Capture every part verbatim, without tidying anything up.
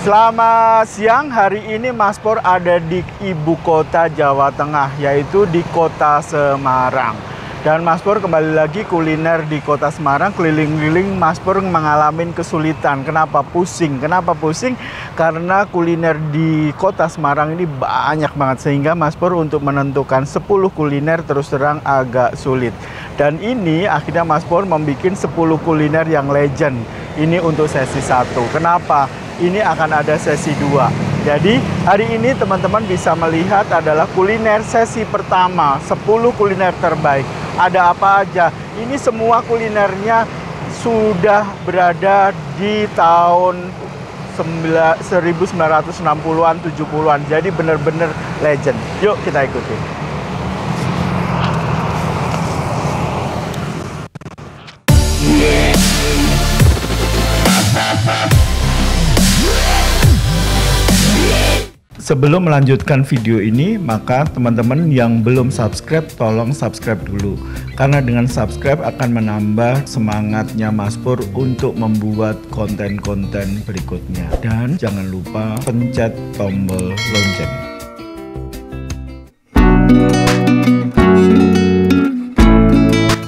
Selamat siang, hari ini Mas Poer ada di ibu kota Jawa Tengah, yaitu di kota Semarang. Dan Mas Poer kembali lagi kuliner di kota Semarang, keliling-keliling Mas Poer mengalami kesulitan. Kenapa pusing? Kenapa pusing? Karena kuliner di kota Semarang ini banyak banget, sehingga Mas Poer untuk menentukan sepuluh kuliner terus terang agak sulit. Dan ini akhirnya Mas Poer membuat sepuluh kuliner yang legend. Ini untuk sesi satu. Kenapa? Ini akan ada sesi dua. Jadi hari ini teman-teman bisa melihat adalah kuliner sesi pertama, sepuluh kuliner terbaik. Ada apa aja? Ini semua kulinernya sudah berada di tahun seribu sembilan ratus enam puluhan, tujuh puluhan. Jadi benar-benar legend. Yuk kita ikuti. Sebelum melanjutkan video ini, maka teman-teman yang belum subscribe, tolong subscribe dulu. Karena dengan subscribe akan menambah semangatnya Mas Poer untuk membuat konten-konten berikutnya. Dan jangan lupa pencet tombol lonceng.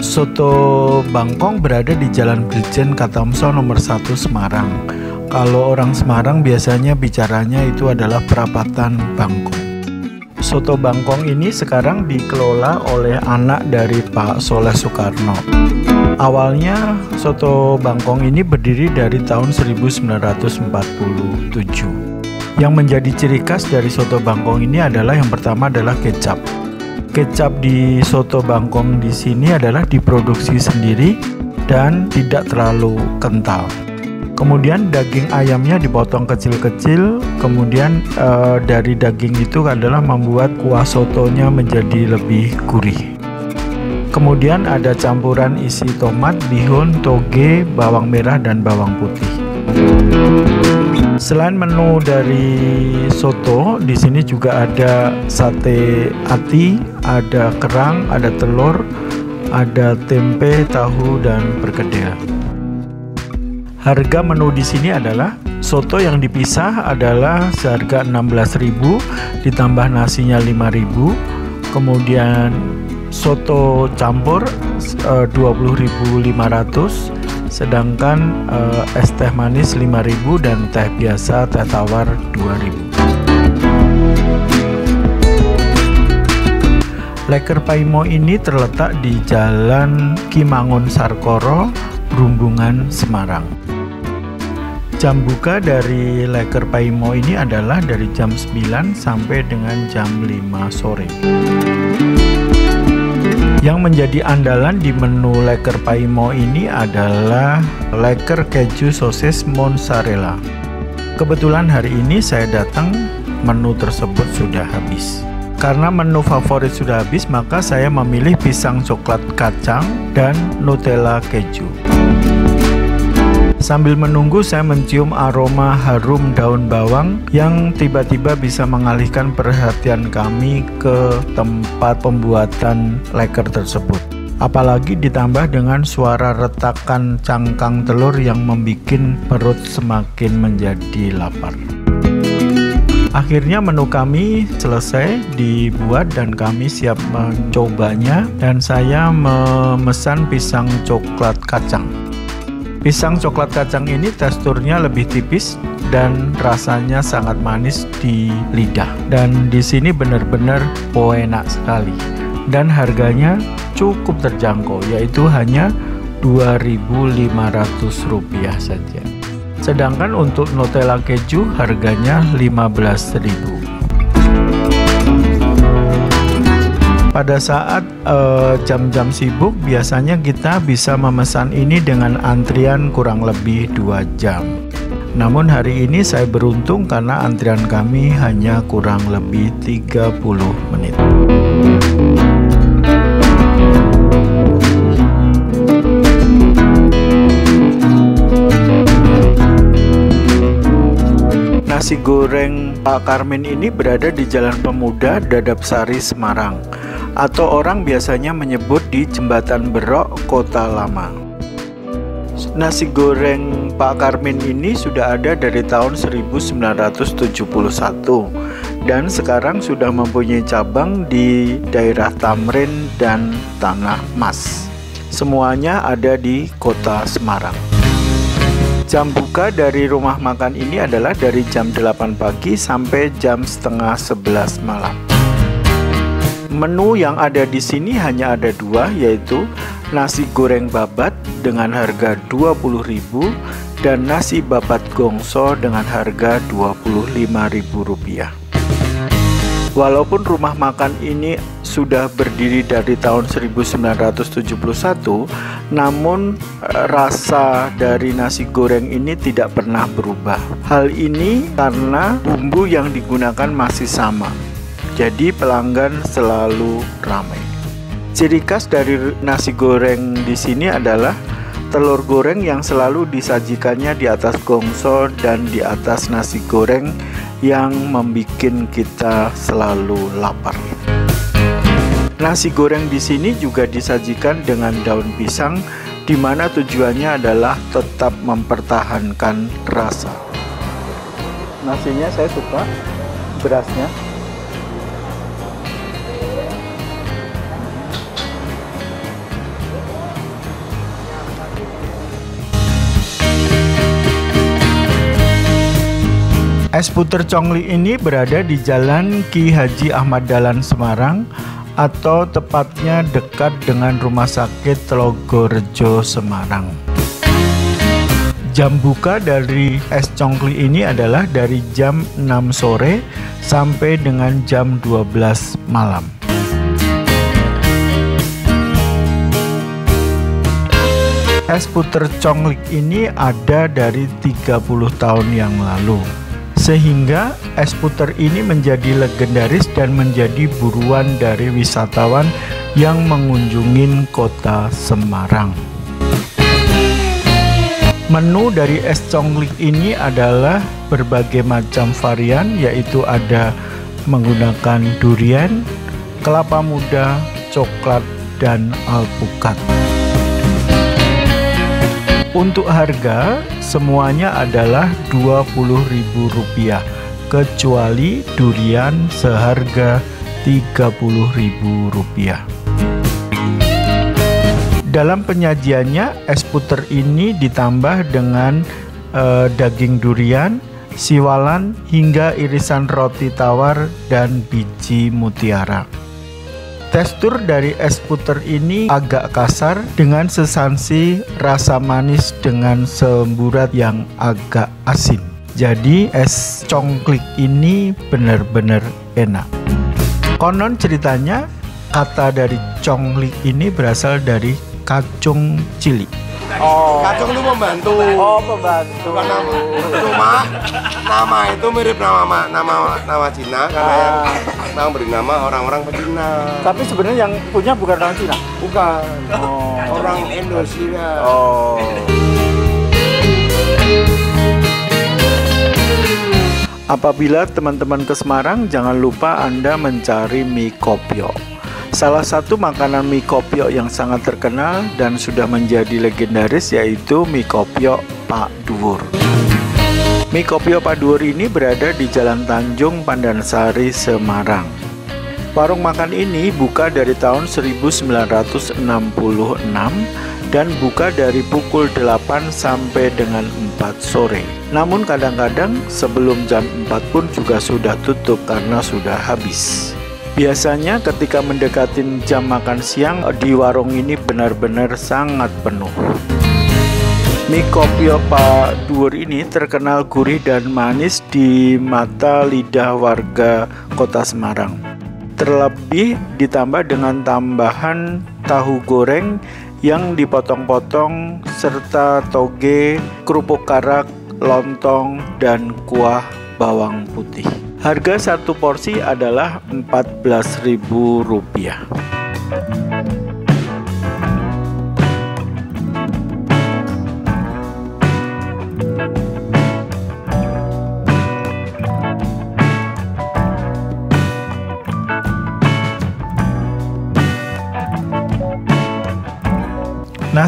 Soto Bangkong berada di Jalan Brigjen Katamso nomor satu Semarang. Kalau orang Semarang biasanya bicaranya itu adalah perapatan Bangkong. Soto Bangkong ini sekarang dikelola oleh anak dari Pak Saleh Sukarno. Awalnya Soto Bangkong ini berdiri dari tahun seribu sembilan ratus empat puluh tujuh. Yang menjadi ciri khas dari Soto Bangkong ini adalah yang pertama adalah kecap. Kecap di Soto Bangkong di sini adalah diproduksi sendiri dan tidak terlalu kental. Kemudian daging ayamnya dipotong kecil-kecil, kemudian e, dari daging itu adalah membuat kuah sotonya menjadi lebih gurih. Kemudian ada campuran isi tomat, bihun, toge, bawang merah, dan bawang putih. Selain menu dari soto, di sini juga ada sate ati, ada kerang, ada telur, ada tempe, tahu, dan perkedel. Harga menu di sini adalah soto yang dipisah adalah seharga enam belas ribu, ditambah nasinya lima ribu, kemudian soto campur e, dua puluh ribu lima ratus, sedangkan e, es teh manis lima ribu dan teh biasa teh tawar dua ribu. Leker Paimo ini terletak di Jalan Kimangun Sarkoro, Brumbungan, Semarang. Jam buka dari Leker Paimo ini adalah dari jam sembilan sampai dengan jam lima sore. Yang menjadi andalan di menu Leker Paimo ini adalah leker keju sosis mozzarella. Kebetulan hari ini saya datang, menu tersebut sudah habis. Karena menu favorit sudah habis, maka saya memilih pisang coklat kacang dan Nutella keju. Sambil menunggu, saya mencium aroma harum daun bawang yang tiba-tiba bisa mengalihkan perhatian kami ke tempat pembuatan leker tersebut. Apalagi ditambah dengan suara retakan cangkang telur yang membuat perut semakin menjadi lapar. Akhirnya menu kami selesai dibuat dan kami siap mencobanya, dan saya memesan pisang coklat kacang. Pisang coklat kacang ini teksturnya lebih tipis dan rasanya sangat manis di lidah. Dan di sini benar-benar enak sekali. Dan harganya cukup terjangkau, yaitu hanya dua ribu lima ratus rupiah saja. Sedangkan untuk Nutella keju harganya lima belas ribu. Pada saat jam-jam eh, sibuk biasanya kita bisa memesan ini dengan antrian kurang lebih dua jam. Namun hari ini saya beruntung karena antrian kami hanya kurang lebih tiga puluh menit. Nasi goreng Pak Karmin ini berada di Jalan Pemuda, Dadapsari, Semarang, atau orang biasanya menyebut di Jembatan Berok, Kota Lama. Nasi goreng Pindang Pak Karmin ini sudah ada dari tahun seribu sembilan ratus tujuh puluh satu dan sekarang sudah mempunyai cabang di daerah Tamrin dan Tanah Mas. Semuanya ada di kota Semarang. Jam buka dari rumah makan ini adalah dari jam delapan pagi sampai jam setengah sebelas malam. Menu yang ada di sini hanya ada dua, yaitu nasi goreng babat dengan harga dua puluh ribu rupiah dan nasi babat gongso dengan harga dua puluh lima ribu rupiah. Walaupun rumah makan ini sudah berdiri dari tahun seribu sembilan ratus tujuh puluh satu, namun rasa dari nasi goreng ini tidak pernah berubah. Hal ini karena bumbu yang digunakan masih sama. Jadi pelanggan selalu ramai. Ciri khas dari nasi goreng di sini adalah telur goreng yang selalu disajikannya di atas gongso dan di atas nasi goreng yang membuat kita selalu lapar. Nasi goreng di sini juga disajikan dengan daun pisang, di mana tujuannya adalah tetap mempertahankan rasa. Nasinya saya suka, berasnya. Es Puter Congli ini berada di Jalan Ki Haji Ahmad Dahlan Semarang, atau tepatnya dekat dengan Rumah Sakit Tlogorejo Semarang. Jam buka dari es congli ini adalah dari jam enam sore sampai dengan jam dua belas malam. Es Puter Congli ini ada dari tiga puluh tahun yang lalu, sehingga es puter ini menjadi legendaris dan menjadi buruan dari wisatawan yang mengunjungi kota Semarang. Menu dari es conglik ini adalah berbagai macam varian, yaitu ada menggunakan durian, kelapa muda, coklat, dan alpukat. Untuk harga semuanya adalah dua puluh ribu rupiah, kecuali durian seharga tiga puluh ribu rupiah. Dalam penyajiannya, es puter ini ditambah dengan eh, daging durian, siwalan, hingga irisan roti tawar dan biji mutiara. Tekstur dari es puter ini agak kasar dengan sesansi rasa manis dengan semburat yang agak asin. Jadi es congklik ini benar-benar enak. Konon ceritanya kata dari congklik ini berasal dari kacung cilik. Oh. Kacung itu pembantu. Oh, pembantu. Bukan nama. Cuma nama itu mirip nama nama nama Cina, karena yang nama beri nama orang-orang Cina. Tapi sebenarnya yang punya bukan orang Cina. Bukan. Oh. Orang Indonesia. Oh. Apabila teman-teman ke Semarang, jangan lupa Anda mencari mie kopyok. Salah satu makanan mie kopyok yang sangat terkenal dan sudah menjadi legendaris yaitu mie kopyok Pak Dhuwur. Mie kopyok Pak Dhuwur ini berada di Jalan Tanjung Pandansari, Semarang. Warung makan ini buka dari tahun seribu sembilan ratus enam puluh enam dan buka dari pukul delapan sampai dengan empat sore. Namun kadang-kadang sebelum jam empat pun juga sudah tutup karena sudah habis. Biasanya ketika mendekati jam makan siang, di warung ini benar-benar sangat penuh. Mie kopyok Pak Dhuwur ini terkenal gurih dan manis di mata lidah warga kota Semarang. Terlebih ditambah dengan tambahan tahu goreng yang dipotong-potong serta toge, kerupuk karak, lontong, dan kuah bawang putih. Harga satu porsi adalah empat belas ribu rupiah.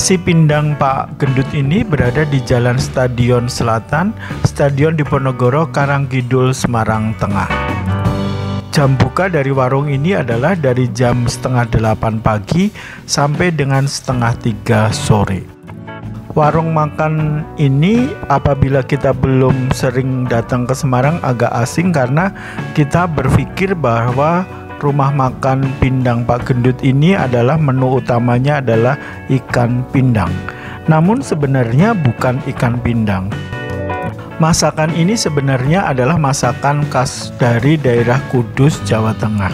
Nasi Pindang Pak Gendut ini berada di Jalan Stadion Selatan, Stadion Diponegoro, Karangkidul, Semarang Tengah. Jam buka dari warung ini adalah dari jam setengah delapan pagi sampai dengan setengah tiga sore. Warung makan ini apabila kita belum sering datang ke Semarang agak asing karena kita berpikir bahwa rumah makan Pindang Pak Gendut ini adalah menu utamanya adalah ikan pindang. Namun sebenarnya bukan ikan pindang. Masakan ini sebenarnya adalah masakan khas dari daerah Kudus, Jawa Tengah.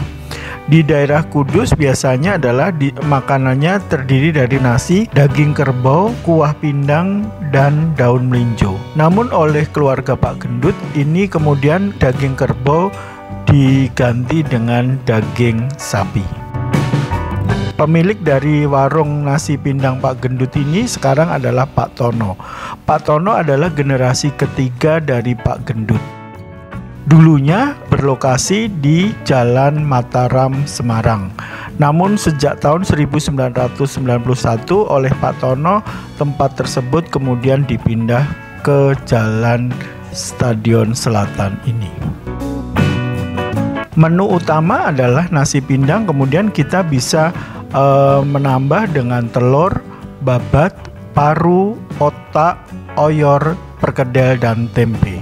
Di daerah Kudus biasanya adalah di, makanannya terdiri dari nasi, daging kerbau, kuah pindang, dan daun melinjo. Namun oleh keluarga Pak Gendut ini kemudian daging kerbau diganti dengan daging sapi. Pemilik dari warung nasi pindang Pak Gendut ini sekarang adalah Pak Tono. Pak Tono adalah generasi ketiga dari Pak Gendut. Dulunya berlokasi di Jalan Mataram, Semarang. Namun sejak tahun seribu sembilan ratus sembilan puluh satu oleh Pak Tono tempat tersebut kemudian dipindah ke Jalan Stadion Selatan ini. Menu utama adalah nasi pindang, kemudian kita bisa e, menambah dengan telur, babat, paru, otak, oyor, perkedel, dan tempe.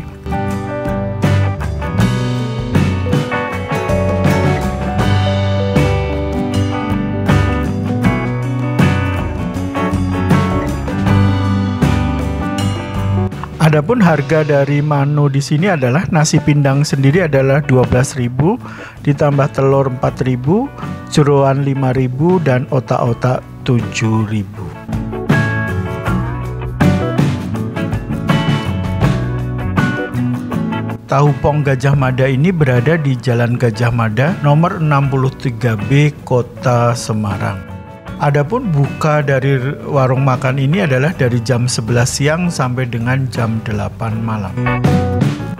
Adapun harga dari menu di sini adalah nasi pindang sendiri adalah dua belas ribu, ditambah telur empat ribu, jeroan lima ribu, dan otak-otak tujuh ribu. Tahu Pong Gajah Mada ini berada di Jalan Gajah Mada nomor enam puluh tiga B, Kota Semarang. Adapun buka dari warung makan ini adalah dari jam sebelas siang sampai dengan jam delapan malam.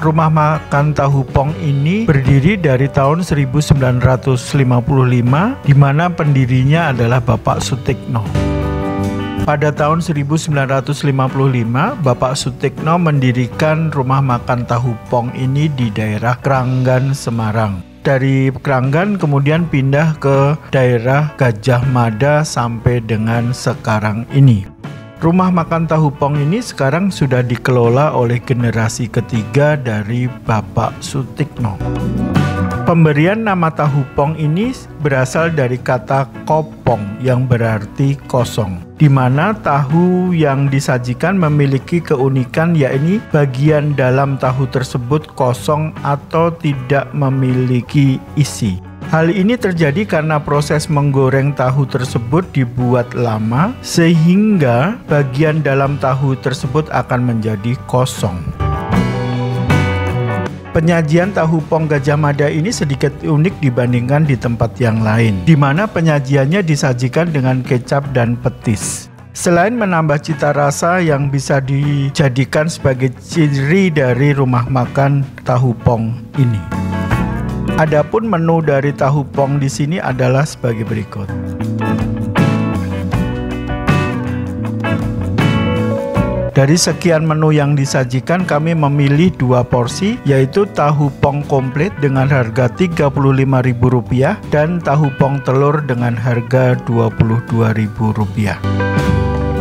Rumah makan Tahu Pong ini berdiri dari tahun seribu sembilan ratus lima puluh lima, di mana pendirinya adalah Bapak Sutikno. Pada tahun seribu sembilan ratus lima puluh lima, Bapak Sutikno mendirikan rumah makan Tahu Pong ini di daerah Kranggan, Semarang. Dari Kranggan kemudian pindah ke daerah Gajah Mada sampai dengan sekarang ini. Rumah makan Tahu Pong ini sekarang sudah dikelola oleh generasi ketiga dari Bapak Sutikno. Pemberian nama Tahu Pong ini berasal dari kata kopong yang berarti kosong, di mana tahu yang disajikan memiliki keunikan, yakni bagian dalam tahu tersebut kosong atau tidak memiliki isi. Hal ini terjadi karena proses menggoreng tahu tersebut dibuat lama, sehingga bagian dalam tahu tersebut akan menjadi kosong. Penyajian Tahu Pong Gajah Mada ini sedikit unik dibandingkan di tempat yang lain, di mana penyajiannya disajikan dengan kecap dan petis. Selain menambah cita rasa yang bisa dijadikan sebagai ciri dari rumah makan Tahu Pong ini. Adapun menu dari Tahu Pong di sini adalah sebagai berikut. Dari sekian menu yang disajikan, kami memilih dua porsi, yaitu tahu pong komplit dengan harga tiga puluh lima ribu rupiah dan tahu pong telur dengan harga dua puluh dua ribu rupiah.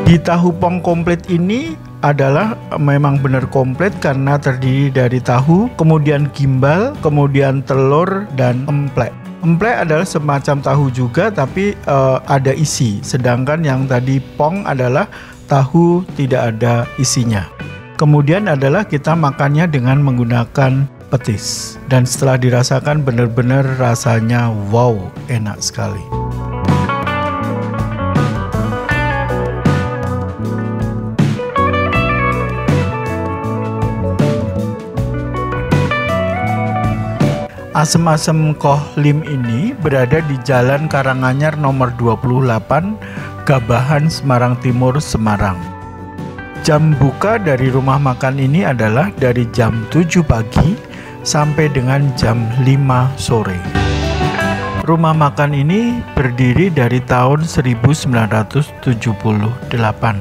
Di tahu pong komplit ini adalah memang benar komplit karena terdiri dari tahu, kemudian gimbal, kemudian telur, dan emplek. Emplek adalah semacam tahu juga tapi uh, ada isi, sedangkan yang tadi pong adalah tahu tidak ada isinya. Kemudian adalah kita makannya dengan menggunakan petis, dan setelah dirasakan benar-benar rasanya wow, enak sekali. Asem-asem Koh Lim ini berada di Jalan Karanganyar nomor dua puluh delapan, Gabahan, Semarang Timur, Semarang. Jam buka dari rumah makan ini adalah dari jam tujuh pagi sampai dengan jam lima sore. Rumah makan ini berdiri dari tahun seribu sembilan ratus tujuh puluh delapan.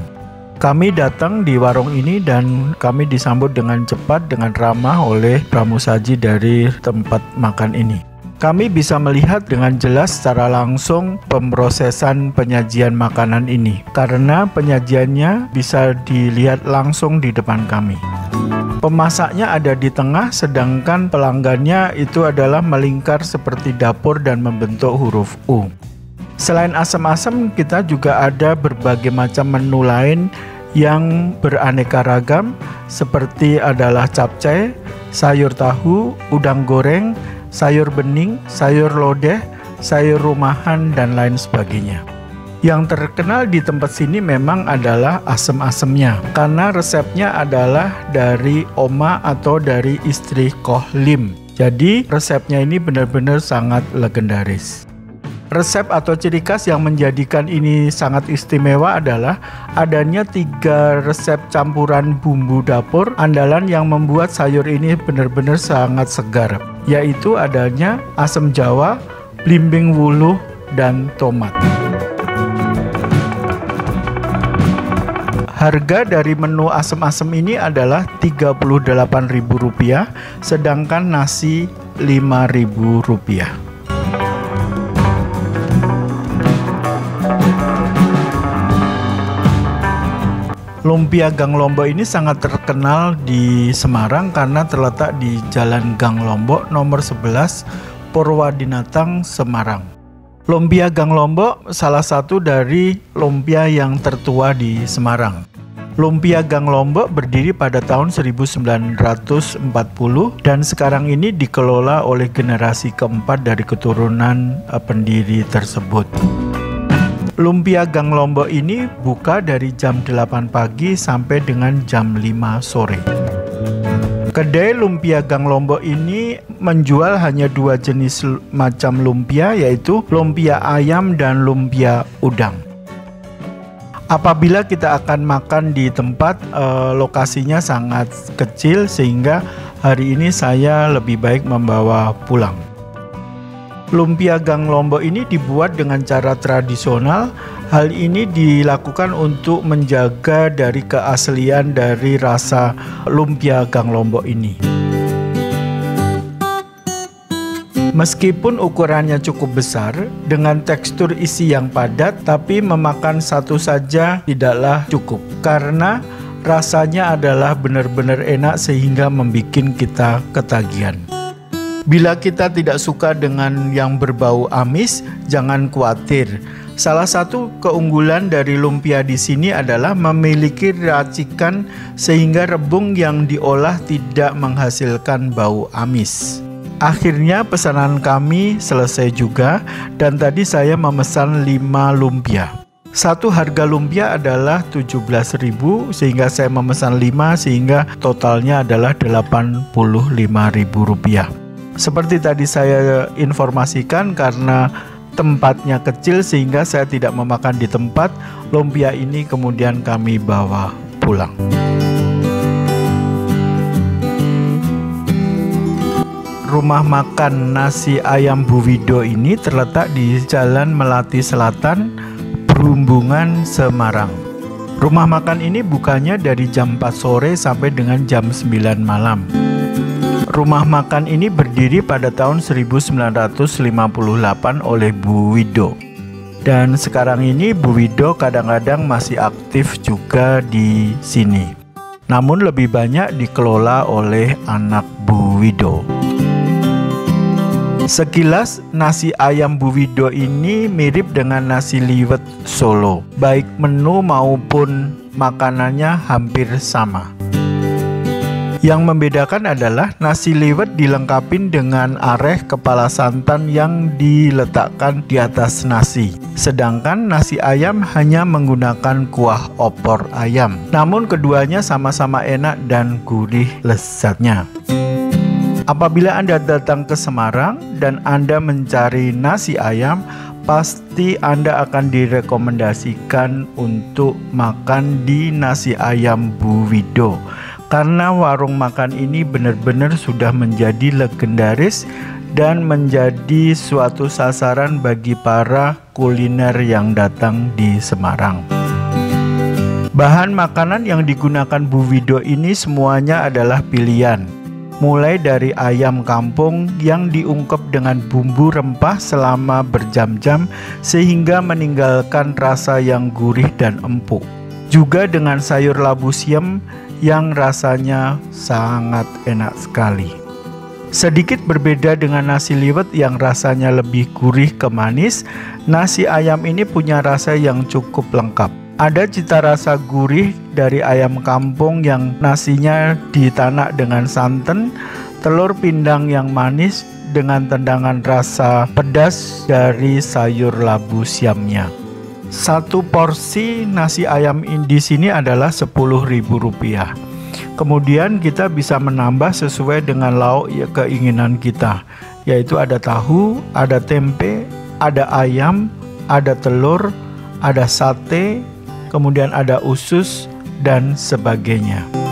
Kami datang di warung ini dan kami disambut dengan cepat, dengan ramah oleh pramusaji dari tempat makan ini. Kami bisa melihat dengan jelas secara langsung pemrosesan penyajian makanan ini, karena penyajiannya bisa dilihat langsung di depan kami. Pemasaknya ada di tengah, sedangkan pelanggannya itu adalah melingkar seperti dapur dan membentuk huruf U. Selain asam-asam, kita juga ada berbagai macam menu lain yang beraneka ragam, seperti adalah capcay, sayur tahu, udang goreng, sayur bening, sayur lodeh, sayur rumahan, dan lain sebagainya. Yang terkenal di tempat sini memang adalah asem-asemnya, karena resepnya adalah dari oma atau dari istri Koh Lim. Jadi resepnya ini benar-benar sangat legendaris. Resep atau ciri khas yang menjadikan ini sangat istimewa adalah adanya tiga resep campuran bumbu dapur andalan yang membuat sayur ini benar-benar sangat segar, yaitu adanya asam jawa, blimbing wuluh, dan tomat. Harga dari menu asem-asem ini adalah tiga puluh delapan ribu rupiah, sedangkan nasi lima ribu rupiah. Lumpia Gang Lombok ini sangat terkenal di Semarang karena terletak di Jalan Gang Lombok nomor sebelas, Purwadinatang, Semarang. Lumpia Gang Lombok salah satu dari lumpia yang tertua di Semarang. Lumpia Gang Lombok berdiri pada tahun seribu sembilan ratus empat puluh dan sekarang ini dikelola oleh generasi keempat dari keturunan pendiri tersebut. Lumpia Gang Lombok ini buka dari jam delapan pagi sampai dengan jam lima sore. Kedai Lumpia Gang Lombok ini menjual hanya dua jenis macam lumpia, yaitu lumpia ayam dan lumpia udang. Apabila kita akan makan di tempat, eh, lokasinya sangat kecil sehingga hari ini saya lebih baik membawa pulang. Lumpia Gang Lombok ini dibuat dengan cara tradisional. Hal ini dilakukan untuk menjaga dari keaslian dari rasa lumpia Gang Lombok ini. Meskipun ukurannya cukup besar, dengan tekstur isi yang padat, tapi memakan satu saja tidaklah cukup, karena rasanya adalah benar-benar enak sehingga membuat kita ketagihan. Bila kita tidak suka dengan yang berbau amis, jangan khawatir. Salah satu keunggulan dari lumpia di sini adalah memiliki racikan sehingga rebung yang diolah tidak menghasilkan bau amis. Akhirnya pesanan kami selesai juga dan tadi saya memesan lima lumpia. Satu harga lumpia adalah tujuh belas ribu sehingga saya memesan lima sehingga totalnya adalah delapan puluh lima ribu rupiah. Seperti tadi saya informasikan, karena tempatnya kecil sehingga saya tidak memakan di tempat. Lumpia ini kemudian kami bawa pulang. Rumah makan nasi ayam Bu Wido ini terletak di Jalan Melati Selatan, Perumbungan, Semarang. Rumah makan ini bukanya dari jam empat sore sampai dengan jam sembilan malam. Rumah makan ini berdiri pada tahun seribu sembilan ratus lima puluh delapan oleh Bu Wido. Dan sekarang ini Bu Wido kadang-kadang masih aktif juga di sini. Namun lebih banyak dikelola oleh anak Bu Wido. Sekilas nasi ayam Bu Wido ini mirip dengan nasi liwet Solo. Baik menu maupun makanannya hampir sama. Yang membedakan adalah nasi liwet dilengkapi dengan areh kepala santan yang diletakkan di atas nasi. Sedangkan nasi ayam hanya menggunakan kuah opor ayam. Namun keduanya sama-sama enak dan gurih lezatnya. Apabila Anda datang ke Semarang dan Anda mencari nasi ayam, pasti Anda akan direkomendasikan untuk makan di nasi ayam Bu Wido. Karena warung makan ini benar-benar sudah menjadi legendaris dan menjadi suatu sasaran bagi para kuliner yang datang di Semarang. Bahan makanan yang digunakan Bu Wido ini semuanya adalah pilihan, mulai dari ayam kampung yang diungkep dengan bumbu rempah selama berjam-jam sehingga meninggalkan rasa yang gurih dan empuk, juga dengan sayur labu siam yang rasanya sangat enak sekali. Sedikit berbeda dengan nasi liwet yang rasanya lebih gurih ke manis, nasi ayam ini punya rasa yang cukup lengkap. Ada cita rasa gurih dari ayam kampung yang nasinya ditanak dengan santan, telur pindang yang manis dengan tendangan rasa pedas dari sayur labu siamnya. Satu porsi nasi ayam di sini adalah sepuluh ribu rupiah. Kemudian kita bisa menambah sesuai dengan lauk keinginan kita, yaitu ada tahu, ada tempe, ada ayam, ada telur, ada sate, kemudian ada usus, dan sebagainya.